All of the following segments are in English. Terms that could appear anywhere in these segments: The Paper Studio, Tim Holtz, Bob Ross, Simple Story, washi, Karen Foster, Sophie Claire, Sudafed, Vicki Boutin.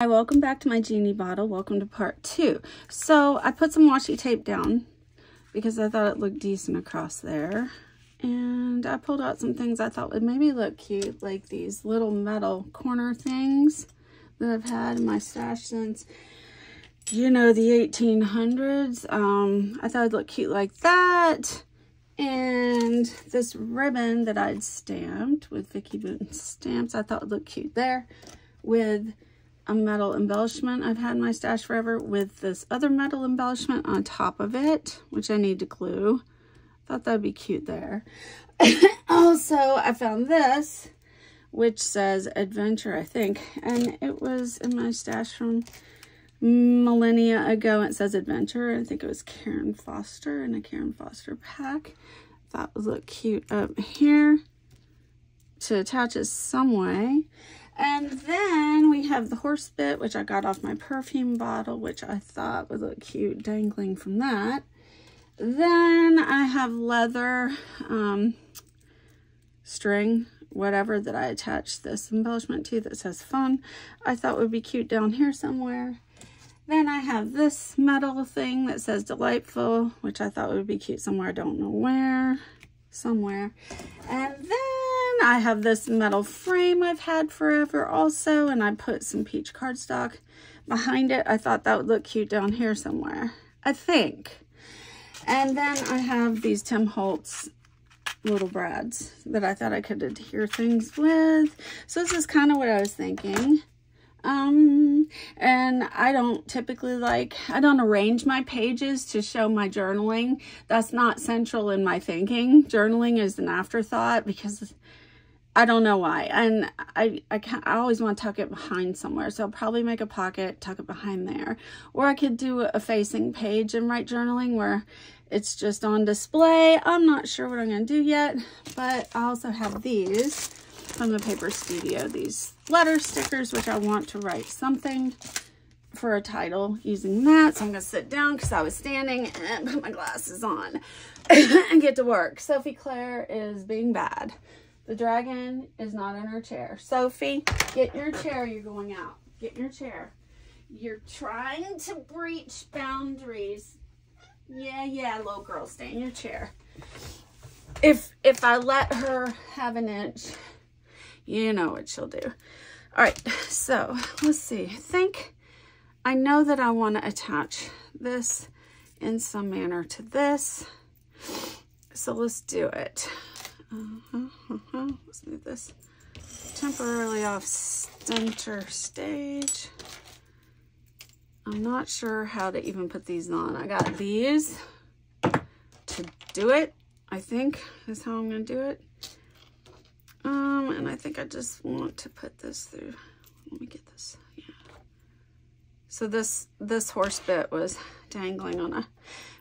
Hi, welcome back to my genie bottle. Welcome to part two. So I put some washi tape down because I thought it looked decent across there. And I pulled out some things I thought would maybe look cute, like these little metal corner things that I've had in my stash since, you know, the 1800s. I thought it'd look cute like that. And this ribbon that I'd stamped with Vicki Boutin stamps, I thought would look cute there with a metal embellishment I've had in my stash forever with this other metal embellishment on top of it, which I need to glue. Thought that'd be cute there. Also, I found this, which says Adventure, I think, and it was in my stash from millennia ago. It says Adventure. I think it was Karen Foster in a Karen Foster pack. That would look cute up here to attach it some way. And then we have the horse bit, which I got off my perfume bottle, which I thought would look cute dangling from that. Then I have leather string, whatever, that I attached this embellishment to that says fun. I thought would be cute down here somewhere. Then I have this metal thing that says delightful, which I thought would be cute somewhere. I don't know where, somewhere. And then I have this metal frame I've had forever also, and I put some peach cardstock behind it. I thought that would look cute down here somewhere, I think. And then I have these Tim Holtz little brads that I thought I could adhere things with. So this is kind of what I was thinking. And I don't typically I don't arrange my pages to show my journaling. That's not central in my thinking. Journaling is an afterthought because I don't know why, and I always want to tuck it behind somewhere, so I'll probably make a pocket, tuck it behind there, or I could do a facing page and write journaling where it's just on display. I'm not sure what I'm going to do yet, but I also have these from The Paper Studio, these letter stickers, which I want to write something for a title using that. So I'm going to sit down because I was standing and put my glasses on and get to work. Sophie Claire is being bad. The dragon is not in her chair. Sophie, get in your chair. You're going out. Get in your chair. You're trying to breach boundaries. Yeah, yeah, little girl, stay in your chair. If I let her have an inch, you know what she'll do. All right, so let's see. I think I know that I want to attach this in some manner to this. So let's do it. Let's move this temporarily off center stage. I'm not sure how to even put these on. I got these to do it, I think is how I'm going to do it. And I think I just want to put this through. Let me get this. Yeah. So this horse bit was dangling on a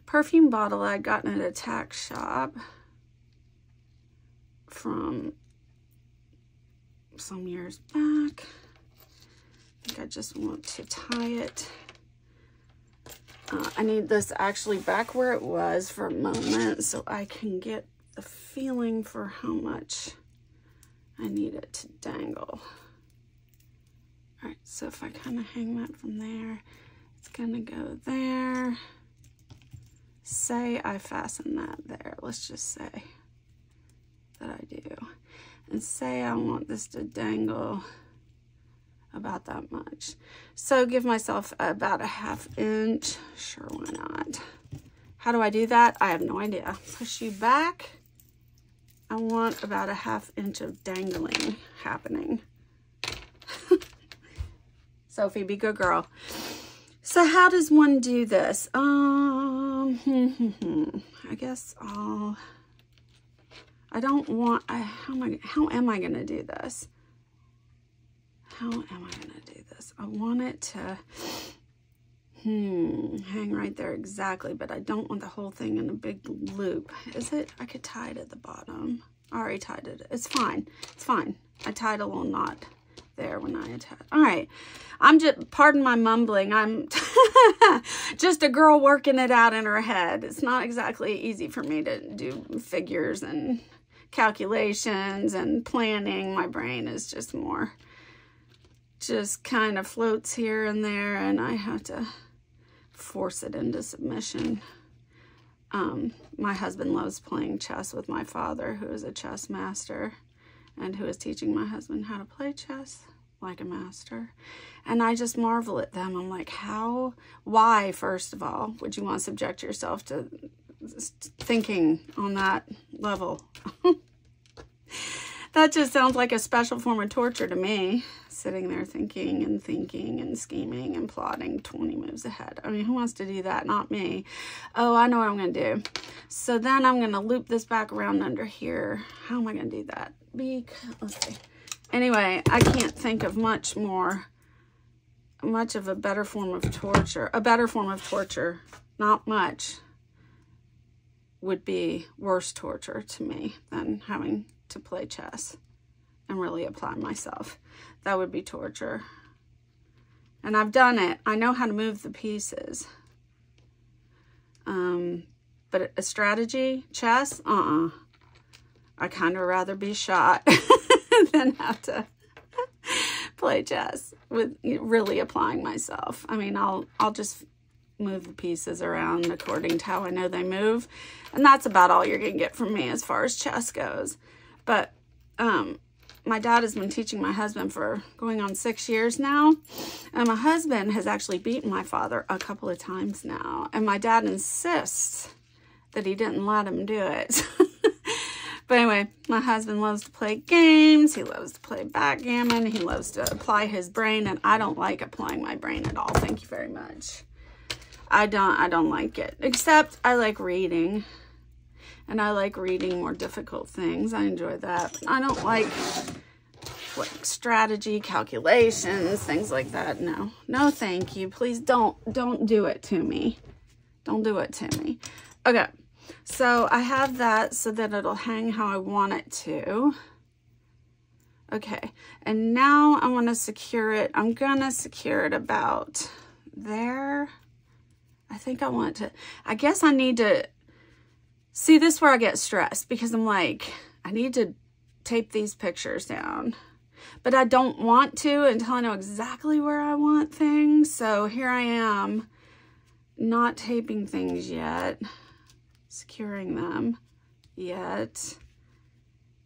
perfume bottle I'd gotten at a tack shop from some years back. I think I just want to tie it. I need this actually back where it was for a moment so I can get the feeling for how much I need it to dangle. All right, so if I kind of hang that from there, it's gonna go there. Say I fasten that there, let's just say that I do. And say I want this to dangle about that much. So give myself about a half inch. Sure, why not? How do I do that? I have no idea. Push you back. I want about a half inch of dangling happening. Sophie, be good girl. So how does one do this? I guess I'll... how am I going to do this? How am I going to do this? I want it to hang right there exactly, but I don't want the whole thing in a big loop. Is it? I could tie it at the bottom. I already tied it. It's fine. It's fine. I tied a little knot there when I attached. All right. I'm just, pardon my mumbling. I'm just a girl working it out in her head. It's not exactly easy for me to do figures and calculations and planning. My brain is just more just kind of floats here and there, and I have to force it into submission. My husband loves playing chess with my father, who is a chess master and who is teaching my husband how to play chess like a master. And I just marvel at them. I'm like, how, why, first of all, would you want to subject yourself to thinking on that level? That just sounds like a special form of torture to me, sitting there thinking and scheming and plotting 20 moves ahead. I mean, who wants to do that? Not me. Oh, I know what I'm going to do. So then I'm going to loop this back around under here. How am I going to do that? Because, let's see. Anyway, I can't think of much of a better form of torture. A better form of torture, not much, would be worse torture to me than having to play chess and really apply myself. That would be torture. And I've done it. I know how to move the pieces. But a strategy, chess, I kind of rather be shot than have to play chess with really applying myself. I mean, I'll just move the pieces around according to how I know they move. And that's about all you're gonna get from me as far as chess goes. But my dad has been teaching my husband for going on 6 years now. And my husband has actually beaten my father a couple of times now. And my dad insists that he didn't let him do it. But anyway, my husband loves to play games. He loves to play backgammon. He loves to apply his brain. And I don't like applying my brain at all. Thank you very much. I don't like it. Except I like reading. And I like reading more difficult things. I enjoy that. I don't like strategy, calculations, things like that. No. No, thank you. Please don't do it to me. Don't do it to me. Okay. So I have that so that it'll hang how I want it to. Okay. And now I want to secure it. I'm going to secure it about there. I think I want to, I guess I need to, see, this is where I get stressed because I'm like, I need to tape these pictures down, but I don't want to until I know exactly where I want things. So here I am, not taping things yet, securing them yet.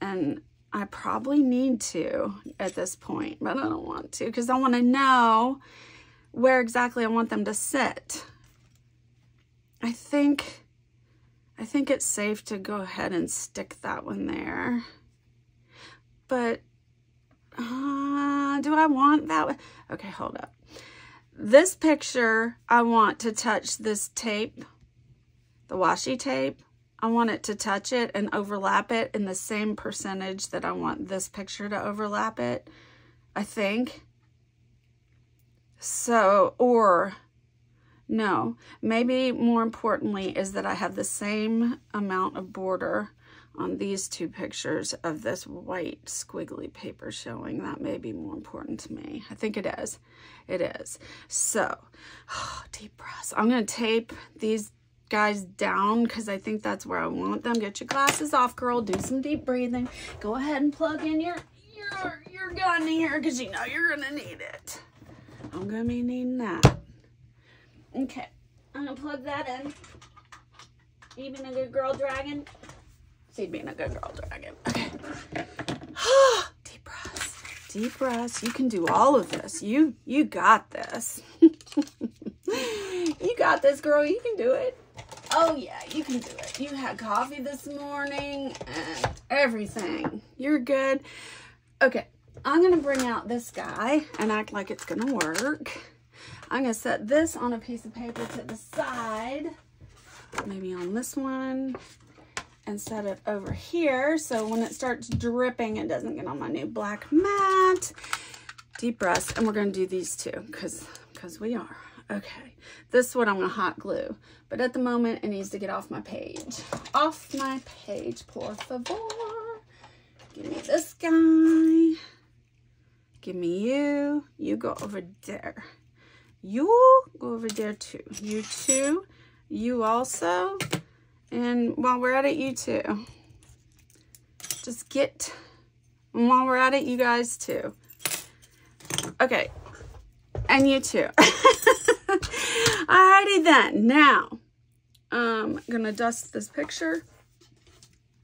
And I probably need to at this point, but I don't want to because I want to know where exactly I want them to sit. I think it's safe to go ahead and stick that one there. But do I want that one? Okay, hold up. This picture, I want to touch this tape, the washi tape. I want it to touch it and overlap it in the same percentage that I want this picture to overlap it, I think. So, or... no, maybe more importantly is that I have the same amount of border on these two pictures of this white squiggly paper showing. That may be more important to me. I think it is. It is. So, deep breaths. I'm going to tape these guys down because I think that's where I want them. Get your glasses off, girl. Do some deep breathing. Go ahead and plug in your gun here because you know you're going to need it. I'm going to be needing that. Okay, I'm gonna plug that in. You been a good girl, dragon? See, being a good girl, dragon. Okay. Deep breaths. Deep breaths. You can do all of this. You got this. You got this, girl. You can do it. Oh yeah, you can do it. You had coffee this morning and everything. You're good. Okay, I'm gonna bring out this guy and act like it's gonna work. I'm going to set this on a piece of paper to the side, maybe on this one, and set it over here so when it starts dripping, it doesn't get on my new black mat. Deep breaths, and we're going to do these two because we are. Okay, this one I'm going to hot glue, but at the moment, it needs to get off my page. Off my page, por favor. Give me this guy. Give me you. You go over there. You go over there too. You too. You also. And while we're at it, you too. Just get. And while we're at it, you guys too. Okay. And you too. Alrighty then. Now, I'm going to dust this picture.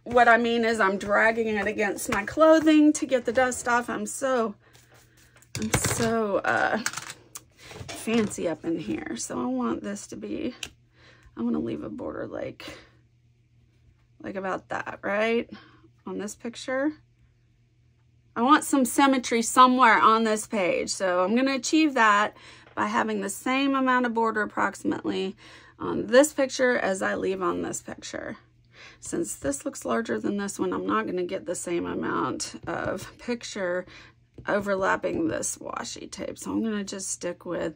What I mean is I'm dragging it against my clothing to get the dust off. I'm so fancy up in here. So I want this to be, I want to leave a border like about that, right? On this picture. I want some symmetry somewhere on this page. So I'm going to achieve that by having the same amount of border approximately on this picture as I leave on this picture. Since this looks larger than this one, I'm not going to get the same amount of picture overlapping this washi tape. So I'm going to just stick with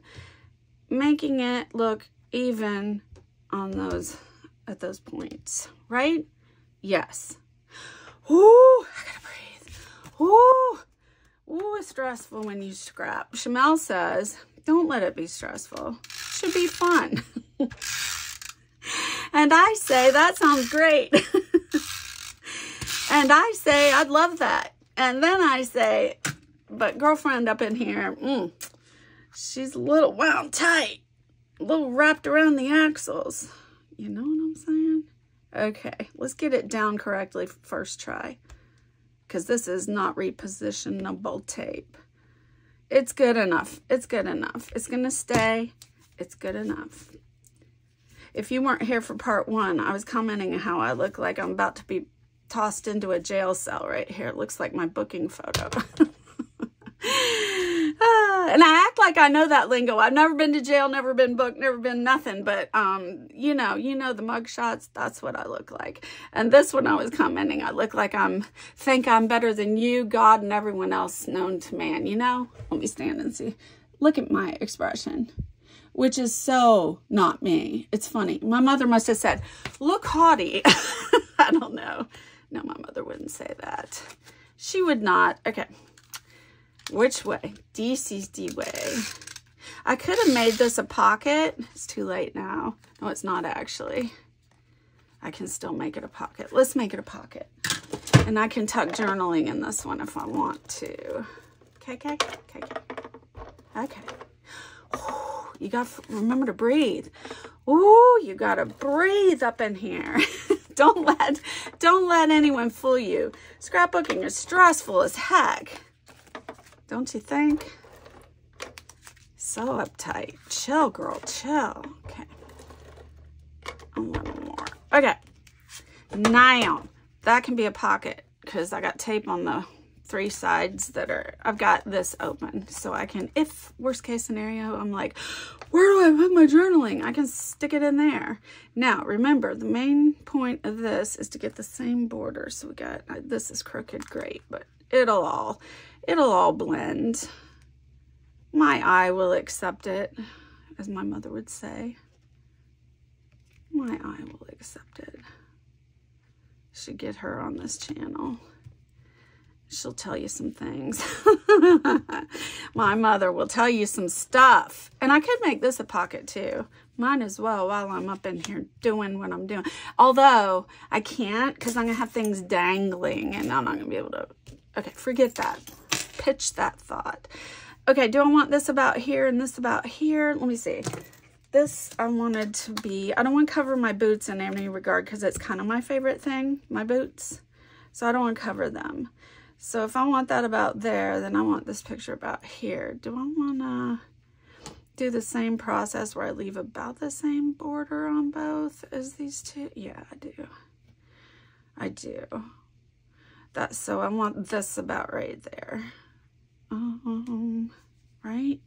making it look even on those, at those points, right? Yes. Ooh, I gotta breathe. Ooh, ooh, it's stressful when you scrap. Shamel says, don't let it be stressful. It should be fun. And I say, that sounds great. And I say, I'd love that. And then I say, but girlfriend up in here, she's a little wound tight, a little wrapped around the axles. You know what I'm saying? Okay, let's get it down correctly first try, because this is not repositionable tape. It's good enough. It's good enough. It's going to stay. It's good enough. If you weren't here for part one, I was commenting how I look like I'm about to be tossed into a jail cell right here. It looks like my booking photo. And I act like I know that lingo. I've never been to jail, never been booked, never been nothing. But, you know the mugshots, that's what I look like. And this one I was commenting, I look like I'm better than you, God, and everyone else known to man, you know? Let me stand and see. Look at my expression. Which is so not me. It's funny. My mother must have said, look haughty. I don't know. No, my mother wouldn't say that. She would not. Okay. Which way? DC's D way. I could have made this a pocket. It's too late now. No, it's not actually. I can still make it a pocket. Let's make it a pocket. And I can tuck journaling in this one if I want to. Okay. Okay. You got to remember to breathe. Ooh, you got to breathe up in here. Don't let anyone fool you. Scrapbooking is stressful as heck. Don't you think? So uptight. Chill, girl, chill. Okay. A little more. Okay. Now, that can be a pocket because I got tape on the three sides that are, I've got this open so I can, if worst case scenario, I'm like, where do I put my journaling? I can stick it in there. Now, remember, the main point of this is to get the same border. So we got, this is crooked, great, but it'll all blend. My eye will accept it, as my mother would say. My eye will accept it. Should get her on this channel. She'll tell you some things. My mother will tell you some stuff. And I could make this a pocket too. Might as well while I'm up in here doing what I'm doing. Although I can't because I'm going to have things dangling and I'm not going to be able to. Okay, forget that. Pitch that thought. Okay, do I want this about here and this about here? Let me see. This I wanted to be, I don't want to cover my boots in any regard because it's kind of my favorite thing, my boots. So I don't want to cover them. So if I want that about there, then I want this picture about here. Do I wanna do the same process where I leave about the same border on both as these two? Yeah, I do. I do. That's so I want this about right there. Right?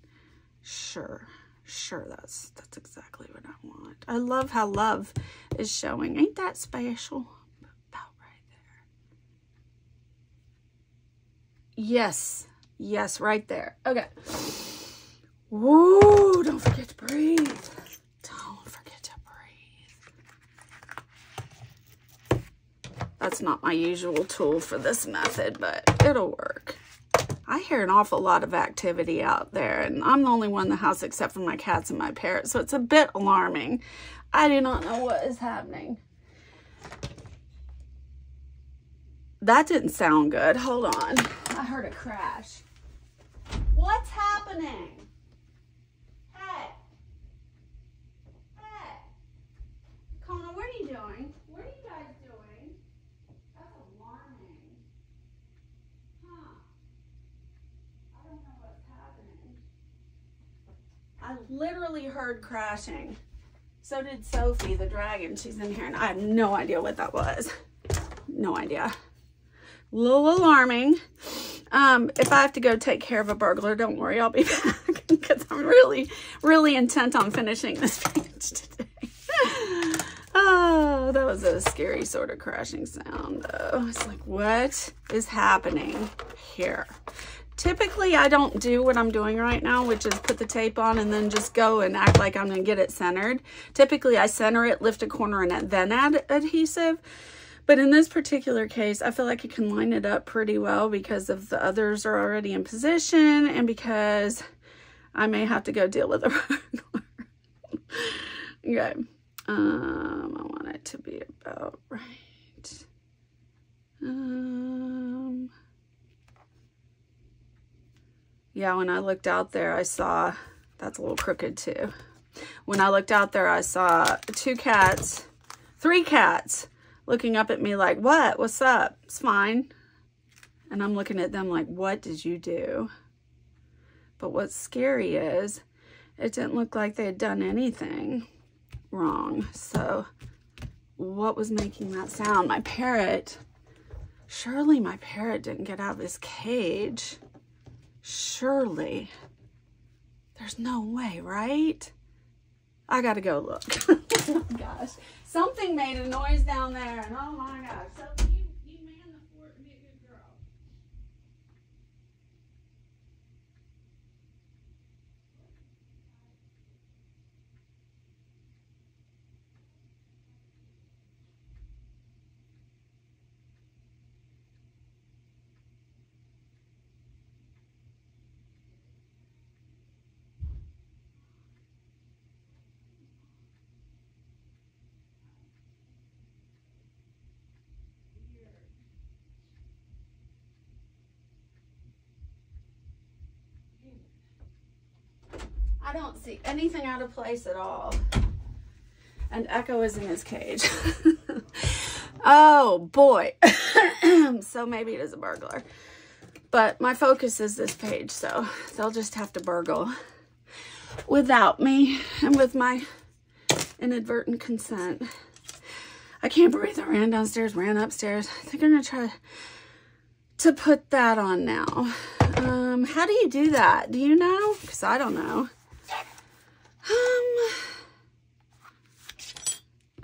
Sure, that's exactly what I want. I love how love is showing. Ain't that special? Yes, right there. Okay. Woo, don't forget to breathe. Don't forget to breathe. That's not my usual tool for this method, but it'll work. I hear an awful lot of activity out there, and I'm the only one in the house except for my cats and my parrot, so it's a bit alarming. I do not know what is happening. That didn't sound good. Hold on. I heard a crash. What's happening? Hey. Hey. Kona, what are you doing? What are you guys doing? That's alarming. Huh. I don't know what's happening. I literally heard crashing. So did Sophie the dragon. She's in here and I have no idea what that was. No idea. A little alarming. If I have to go take care of a burglar, don't worry, I'll be back because I'm really, really intent on finishing this page today. Oh, that was a scary sort of crashing sound though. It's like, what is happening here? Typically, I don't do what I'm doing right now, which is put the tape on and then just go and act like I'm going to get it centered. Typically, I center it, lift a corner, and then add adhesive. But in this particular case, I feel like I can line it up pretty well because of the others are already in position and because I may have to go deal with a burglar. Okay. I want it to be about right. Yeah, when I looked out there, I saw, that's a little crooked too. When I looked out there, I saw three cats looking up at me like, what? What's up? It's fine. And I'm looking at them like, what did you do? But what's scary is it didn't look like they had done anything wrong. So what was making that sound? My parrot. Surely my parrot didn't get out of his cage. Surely. There's no way, right? I gotta go look. Oh my gosh. Something made a noise down there and oh my gosh. So you man the fort and be a good girl. I don't see anything out of place at all. And Echo is in his cage. Oh boy. So maybe it is a burglar. But my focus is this page, so they'll just have to burgle without me and with my inadvertent consent. I can't breathe. I ran downstairs, ran upstairs. I think I'm gonna try to put that on now. How do you do that? Do you know? Because I don't know.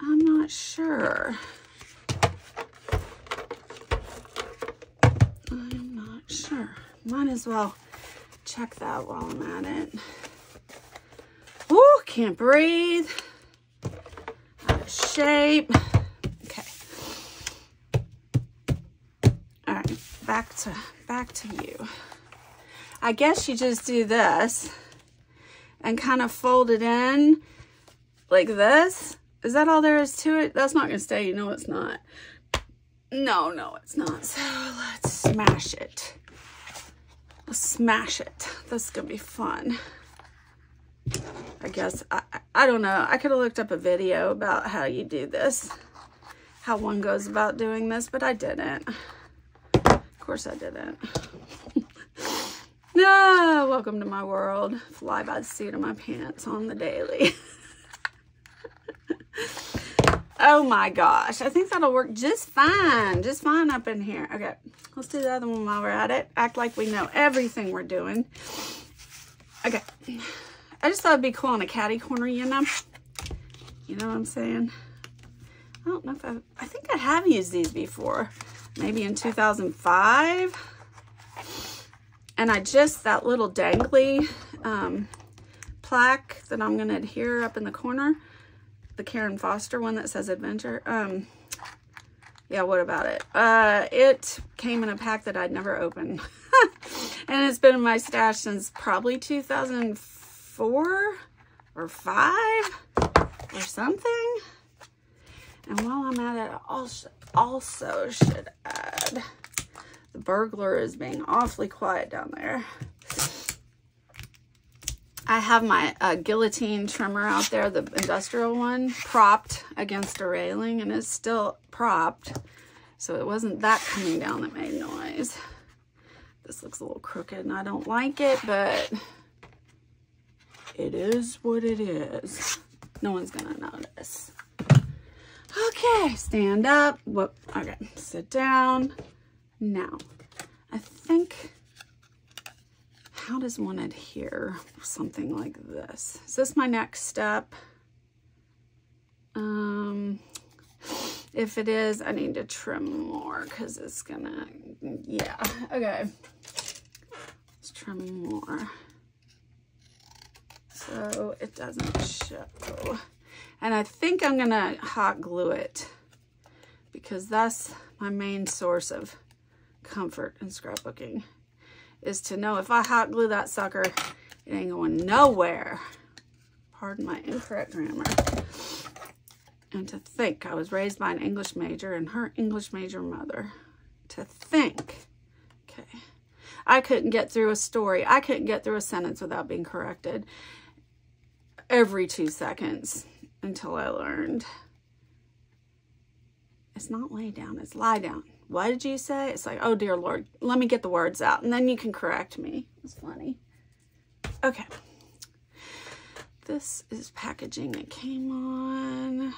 I'm not sure. I'm not sure. Might as well check that while I'm at it. Ooh, can't breathe. Out of shape. Okay. All right, back to you. I guess you just do this and kind of fold it in like this. Is that all there is to it? That's not gonna stay, you know it's not. No, it's not. So let's smash it. Let's smash it. This is gonna be fun. I guess, I don't know. I could have looked up a video about how you do this, how one goes about doing this, but I didn't. Of course I didn't. No, welcome to my world. Fly by the seat of my pants on the daily. Oh my gosh. I think that'll work just fine. Just fine up in here. Okay, let's do the other one while we're at it. Act like we know everything we're doing. Okay. I just thought it'd be cool on a catty corner, you know? You know what I'm saying? I don't know if I think I have used these before. Maybe in 2005. And I just, that little dangly plaque that I'm going to adhere up in the corner, the Karen Foster one that says adventure. Yeah, what about it? It came in a pack that I'd never opened. And it's been in my stash since probably 2004 or 5 or something. And while I'm at it, I also should add... The burglar is being awfully quiet down there. I have my guillotine trimmer out there, the industrial one, propped against a railing, and it's still propped. So it wasn't that coming down that made noise. This looks a little crooked and I don't like it, but it is what it is. No one's gonna notice. Okay, stand up. Whoop. Okay, sit down. Now, I think, how does one adhere? Something like this. Is this my next step? If it is, I need to trim more because it's gonna, yeah. Okay, let's trim more so it doesn't show. And I think I'm gonna hot glue it because that's my main source of comfort in scrapbooking, is to know if I hot glue that sucker, it ain't going nowhere. Pardon my incorrect grammar. And to think, I was raised by an English major and her English major mother. To think, okay. I couldn't get through a story. I couldn't get through a sentence without being corrected every 2 seconds until I learned. It's not lay down, it's lie down. What did you say? It's like, oh dear Lord, let me get the words out and then you can correct me. It's funny. Okay. This is packaging that came on.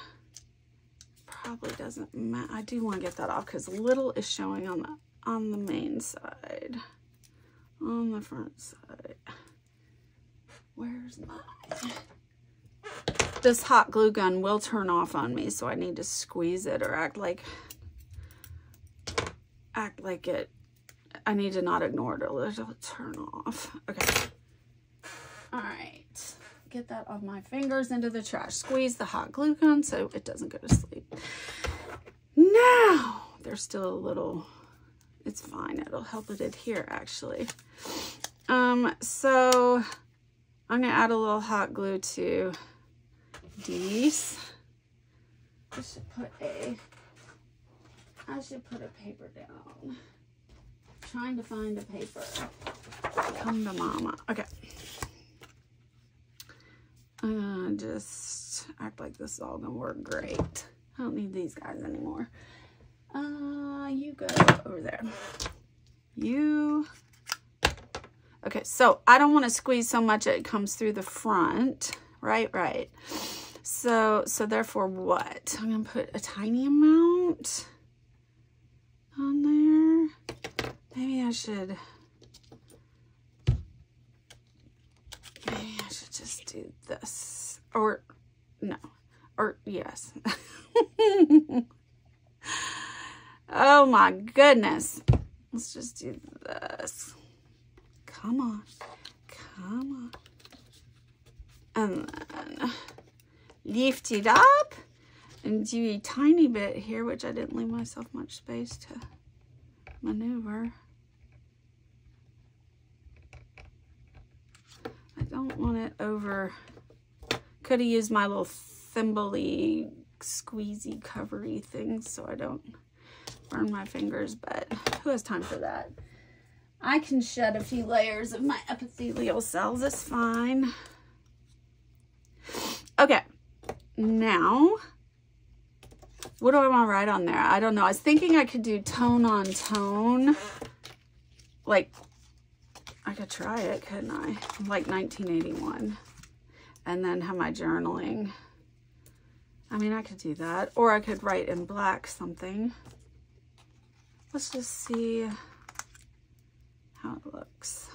Probably doesn't matter. I do want to get that off because little is showing on the main side. On the front side. Where's mine? This hot glue gun will turn off on me, so I need to squeeze it or act like it, I need to not ignore it or it'll turn off. Okay. All right. Get that off my fingers into the trash. Squeeze the hot glue gun so it doesn't go to sleep. Now, there's still a little, it's fine. It'll help it adhere actually. So I'm gonna add a little hot glue to these. I should put a paper down. I'm trying to find a paper. Come to mama. Okay. I'm gonna just act like this is all gonna work great. I don't need these guys anymore. You go over there. You. Okay, so I don't want to squeeze so much it comes through the front. Right, right. So therefore what? I'm gonna put a tiny amount on there. Maybe I should just do this, or no, or yes. Oh my goodness. Let's just do this. Come on, come on. And then lift it up and do a tiny bit here, which I didn't leave myself much space to maneuver. I don't want it over. Could have used my little thimble-y, squeezy, covery things so I don't burn my fingers, but who has time for that? I can shed a few layers of my epithelial cells, it's fine. Okay, now, what do I want to write on there? I don't know. I was thinking I could do tone on tone. Like, I could try it, couldn't I? Like 1981. And then have my journaling. I mean, I could do that. Or I could write in black something. Let's just see how it looks.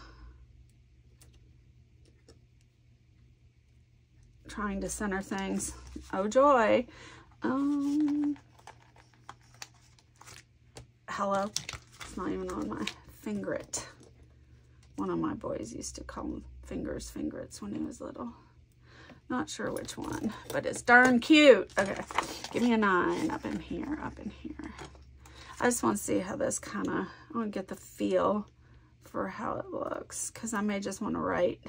Trying to center things. Oh, joy. Hello. It's not even on my fingret. One of my boys used to call them fingrets when he was little. Not sure which one, but it's darn cute. Okay, give me a 9 up in here, up in here. I just want to see how this kind of, I want to get the feel for how it looks, because I may just want to write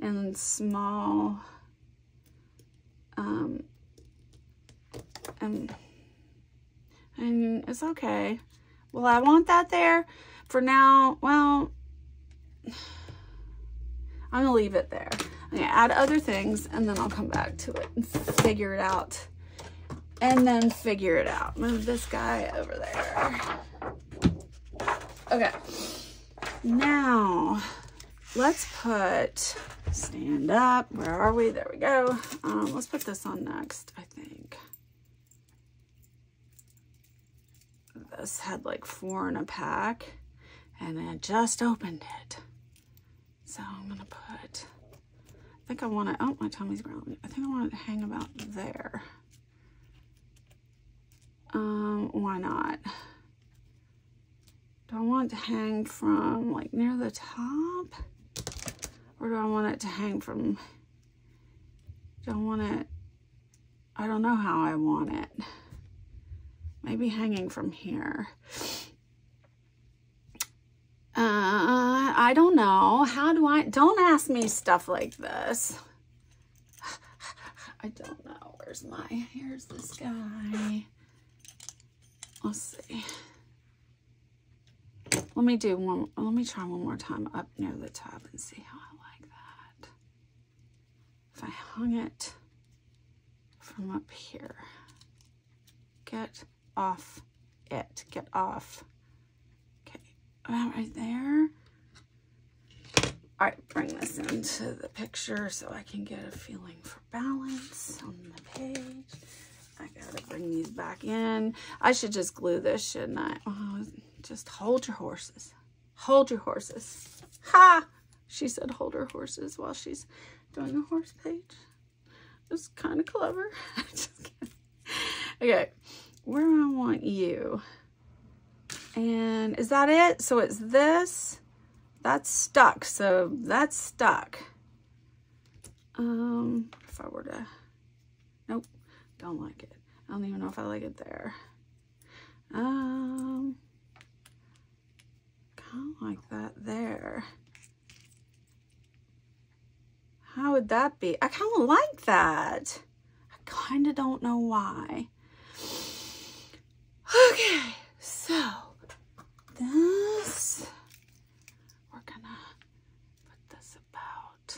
in small, and it's okay. Well, I want that there for now. Well, I'm gonna leave it there. I'm gonna add other things and then I'll come back to it and figure it out. Move this guy over there. Okay, now let's put, stand up, where are we? There we go. Let's put this on next, I think. This had like 4 in a pack and I just opened it. So I'm gonna put, I think I wanna, oh, my tummy's growling. I think I want it to hang about there. Why not? Do I want it to hang from like near the top? Or do I want it to hang from, do I want it, I don't know how I want it. Maybe hanging from here. I don't know. How do I, don't ask me stuff like this. I don't know. Where's my, here's this guy. Let's see. Let me do one, let me try one more time up near the top and see how I like that. If I hung it from up here. Get off it, get off. Okay, about right there. All right, bring this into the picture so I can get a feeling for balance on the page. I gotta bring these back in. I should just glue this, shouldn't I? Oh, just hold your horses. Hold your horses. Ha! She said hold her horses while she's doing the horse page. It was kind of clever. Just kidding. Okay, where do I want you? And is that it? So it's this. That's stuck. So that's stuck. If I were to... Nope. Don't like it. I don't even know if I like it there. Kind of like that there. How would that be? I kind of like that. I kind of don't know why. Okay, so this, we're gonna put this about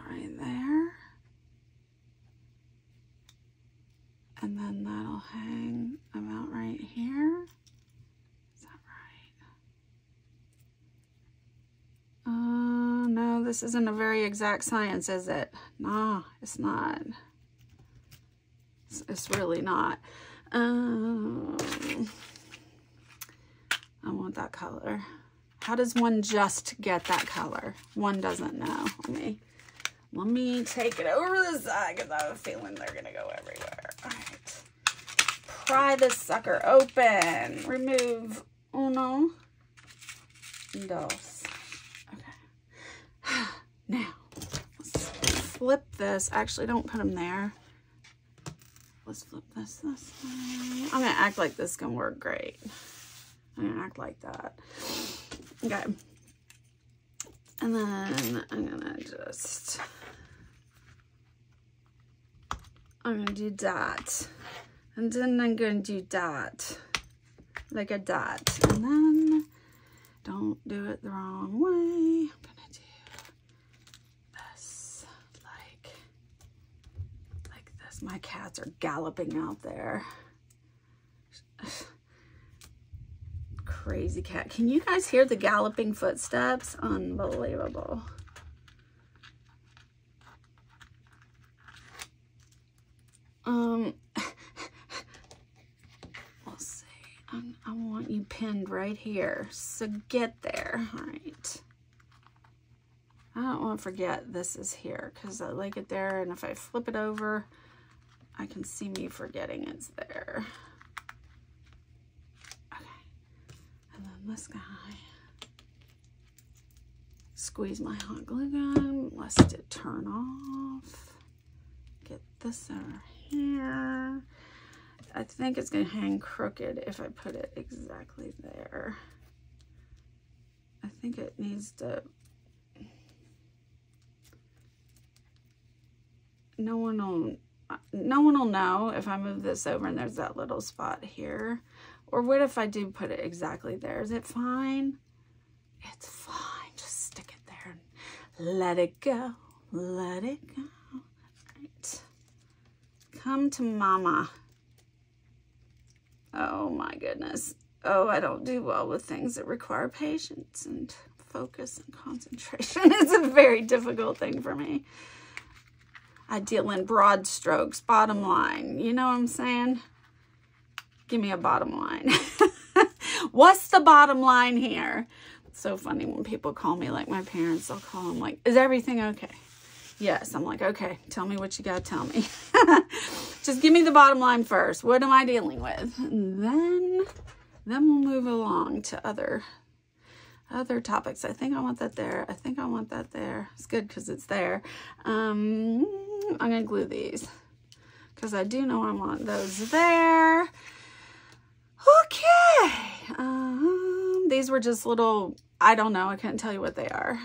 right there. And then that'll hang about right here. Is that right? No, this isn't a very exact science, is it? No, it's not. It's really not. I want that color. How does one just get that color? One doesn't know. Let me take it over the side because I have a feeling they're gonna go everywhere. All right, pry this sucker open. Remove uno, dos. Okay. Now let's flip this. Actually, don't put them there. Let's flip this way. I'm gonna act like this is gonna work great. I'm gonna act like that. Okay. And then I'm gonna do that. And then I'm gonna do that. Like a dot. And then don't do it the wrong way. I'm gonna do this like this. My cats are galloping out there. Crazy cat. Can you guys hear the galloping footsteps? Unbelievable. Let's see. I want you pinned right here. So get there. All right. I don't want to forget this is here because I like it there, and if I flip it over, I can see me forgetting it's there. This guy. Squeeze my hot glue gun, lest it turn off. Get this over here. I think it's gonna hang crooked if I put it exactly there. I think it needs to, no one will know if I move this over and there's that little spot here. Or what if I do put it exactly there? Is it fine? It's fine. Just stick it there and let it go. Let it go. All right. Come to mama. Oh my goodness. Oh, I don't do well with things that require patience and focus and concentration. It's a very difficult thing for me. I deal in broad strokes, bottom line. You know what I'm saying? Give me a bottom line. What's the bottom line here? It's so funny when people call me, like my parents, they'll call them like, is everything okay? Yes. I'm like, okay, tell me what you got to tell me. Just give me the bottom line first. What am I dealing with? And then we'll move along to other topics. I think I want that there. I think I want that there. It's good because it's there. I'm going to glue these because I do know I want those there. Okay. These were just little, I don't know. I can't tell you what they are.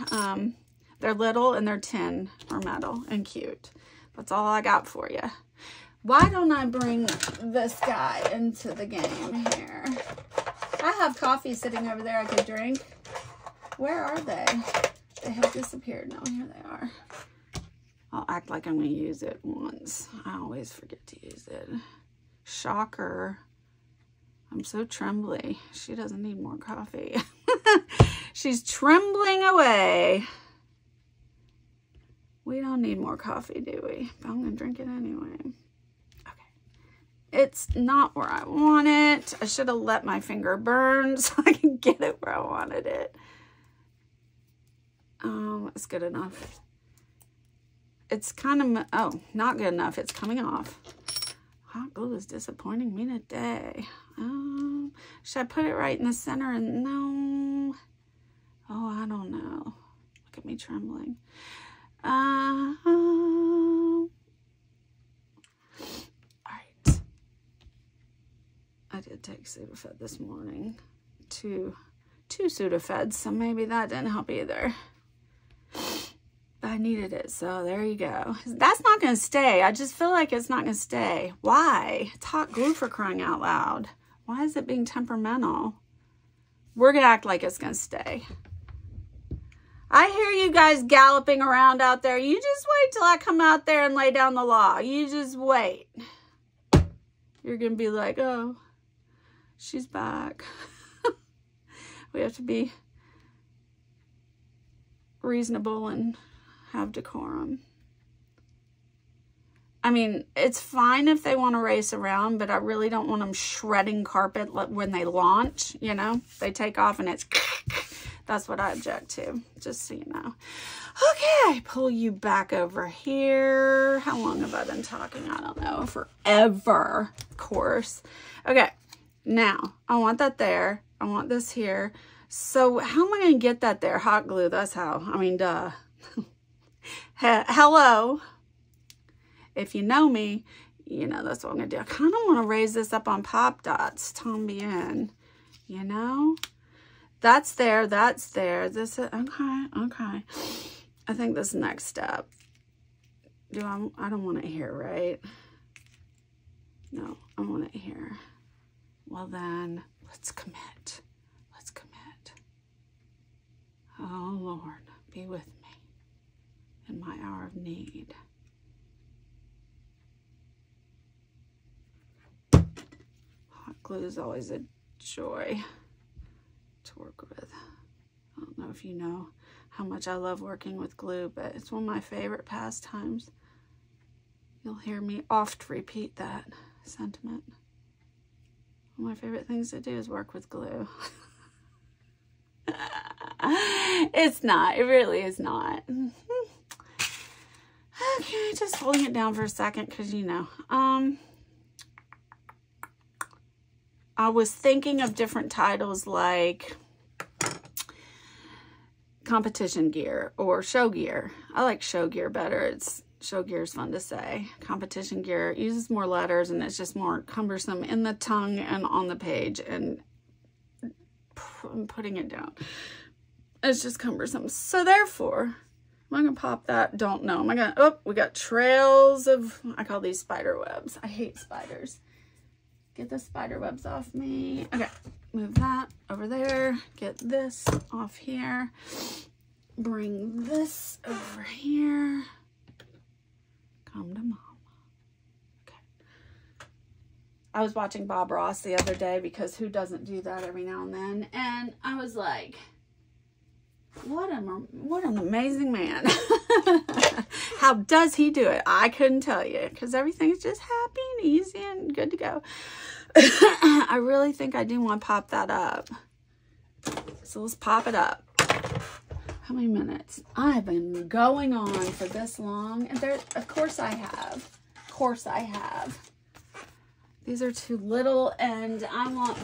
They're little and they're tin or metal and cute. That's all I got for you. Why don't I bring this guy into the game here? I have coffee sitting over there I could drink. Where are they? They have disappeared. No, here they are. I'll act like I'm going to use it once. I always forget to use it. Shocker. I'm so trembly. She doesn't need more coffee. She's trembling away. We don't need more coffee, do we? But I'm going to drink it anyway. Okay. It's not where I want it. I should have let my finger burn so I can get it where I wanted it. That's good enough. It's kind of, oh, not good enough. It's coming off. Hot glue is disappointing me today. Should I put it right in the center? And no. Oh, I don't know. Look at me trembling. All right. I did take Sudafed this morning. Two Sudafeds, so maybe that didn't help either. I needed it, so there you go. That's not going to stay. I just feel like it's not going to stay. Why? It's hot glue for crying out loud. Why is it being temperamental? We're going to act like it's going to stay. I hear you guys galloping around out there. You just wait till I come out there and lay down the law. You just wait. You're going to be like, oh, she's back. We have to be reasonable and have decorum. I mean, it's fine if they want to race around, but I really don't want them shredding carpet when they launch, you know? They take off and it's... That's what I object to, just so you know. Okay, pull you back over here. How long have I been talking? I don't know, forever, of course. Okay, now, I want that there. I want this here. So how am I going to get that there? Hot glue, that's how. I mean, duh. Hello. If you know me, you know that's what I'm going to do. I kind of want to raise this up on Pop Dots, Tom Bien, you know? That's there. That's there. This is, okay. Okay. I think this next step. I don't want it here, right? No, I want it here. Well then, let's commit. Let's commit. Oh Lord, be with me in my hour of need. Hot glue is always a joy to work with. I don't know if you know how much I love working with glue, but it's one of my favorite pastimes. You'll hear me oft repeat that sentiment. One of my favorite things to do is work with glue. It's not. It really is not. Okay, just holding it down for a second because, you know, I was thinking of different titles like competition gear or show gear. I like show gear better. Show gear is fun to say. Competition gear uses more letters and it's just more cumbersome in the tongue and on the page, and I'm putting it down. It's just cumbersome. So therefore, am I going to pop that? Don't know. Am I going to, oh, we got trails of, I call these spider webs. I hate spiders. Get the spider webs off me. Okay, move that over there, get this off here, bring this over here, come to mama. Okay. I was watching Bob Ross the other day, because who doesn't do that every now and then? And I was like, what an amazing man. How does he do it? I couldn't tell you, because everything's just happy and easy and good to go. I really think I do want to pop that up. So let's pop it up. How many minutes? I've been going on for this long. And there, of course I have. Of course I have. These are too little, and I want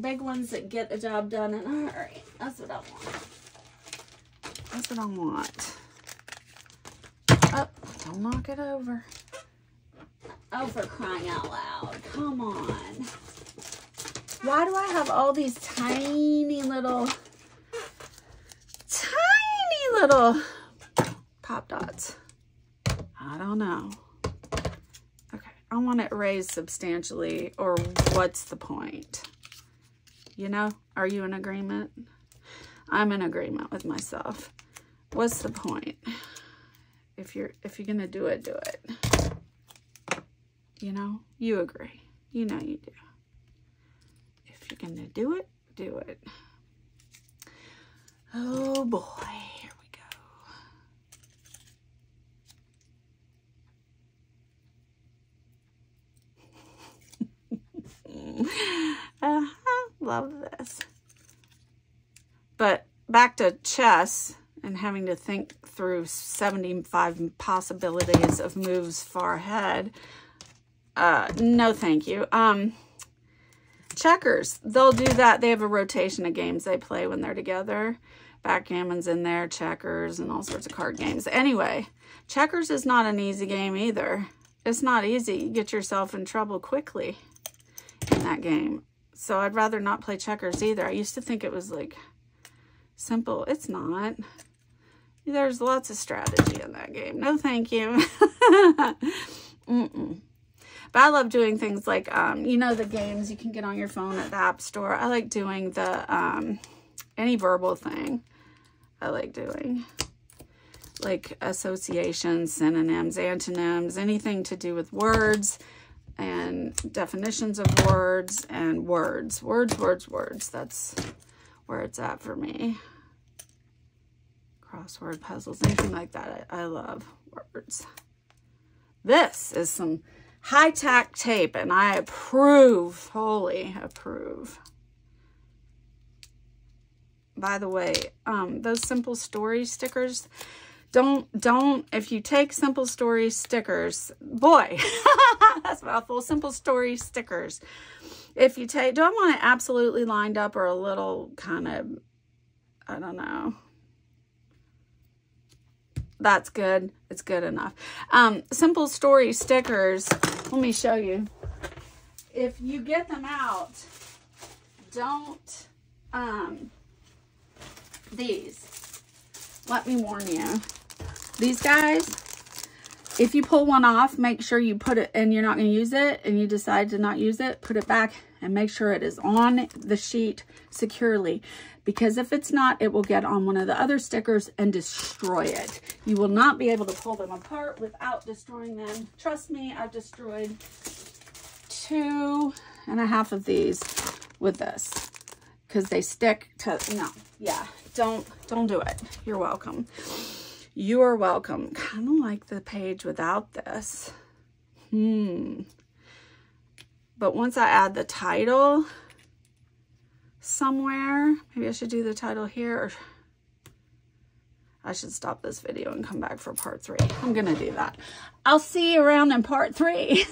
big ones that get the job done in a hurry. That's what I want. That's what I want. Oh, don't knock it over. Oh, for crying out loud. Come on. Why do I have all these tiny little pop dots? I don't know. Okay, I want it raised substantially, or what's the point? You know, are you in agreement? I'm in agreement with myself. What's the point? If you're gonna do it, do it. You know, you agree. You know you do. If you're gonna do it, do it. Oh boy, here we go. Love this. But back to chess and having to think through 75 possibilities of moves far ahead. No, thank you. Checkers, they'll do that. They have a rotation of games they play when they're together. Backgammon's in there, checkers, and all sorts of card games. Anyway, checkers is not an easy game either. It's not easy. You get yourself in trouble quickly in that game. So I'd rather not play checkers either. I used to think it was like simple. It's not. There's lots of strategy in that game. No, thank you. Mm-mm. But I love doing things like, you know, the games you can get on your phone at the App Store. I like doing the, any verbal thing I like doing. Like associations, synonyms, antonyms, anything to do with words and definitions of words and words. Words, words, words. That's where it's at for me. Crossword puzzles, anything like that. I love words. This is some high-tack tape, and I approve, wholly approve. By the way, those Simple Story stickers, don't, if you take Simple Story stickers, boy, that's a mouthful, Simple Story stickers. If you take, do I want it absolutely lined up or a little kind of, I don't know. That's good. It's good enough. Simple Story stickers. Let me show you. If you get them out, don't, these, let me warn you, these guys, if you pull one off, make sure you put it, and you're not going to use it, and you decide to not use it, put it back and make sure it is on the sheet securely, because if it's not, it will get on one of the other stickers and destroy it. You will not be able to pull them apart without destroying them. Trust me, I've destroyed 2.5 of these with this, because they stick to, no, yeah, don't do it. You're welcome. You are welcome. Kind of like the page without this. But once I add the title somewhere, maybe I should do the title here, or I should stop this video and come back for part 3. I'm going to do that. I'll see you around in part 3.